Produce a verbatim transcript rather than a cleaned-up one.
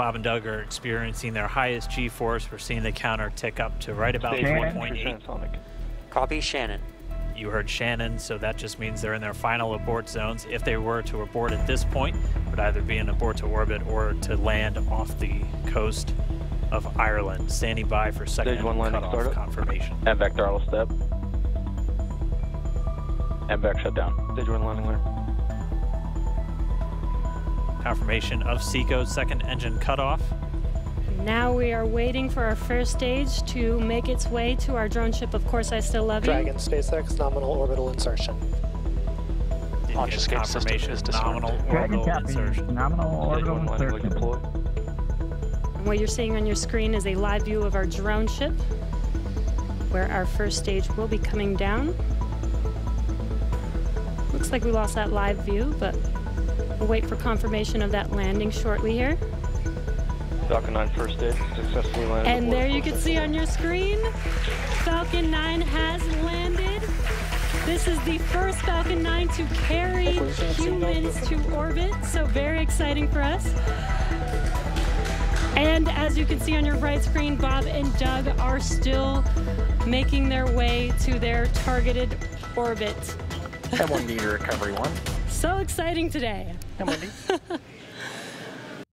Bob and Doug are experiencing their highest G-force. We're seeing the counter tick up to right about one point eight. Copy, Shannon. You heard Shannon, so that just means they're in their final abort zones. If they were to abort at this point, it would either be an abort to orbit or to land off the coast of Ireland. Standing by for second cutoff confirmation. M VAC throttle step. M VAC shut down. Stage one landing alert. Confirmation of SECO's second engine cutoff. Now we are waiting for our first stage to make its way to our drone ship, Of Course I Still Love You. Dragon, SpaceX, nominal orbital insertion. Launch escape confirmation is nominal orbital insertion. Nominal orbital insertion. And what you're seeing on your screen is a live view of our drone ship, where our first stage will be coming down. Looks like we lost that live view, but we'll wait for confirmation of that landing shortly here. Falcon nine first stage successfully landed. And there you can see on your screen, Falcon nine has landed. This is the first Falcon nine to carry humans to orbit, so very exciting for us. And as you can see on your right screen, Bob and Doug are still making their way to their targeted orbit. M one D to recovery one. So exciting today. M one D.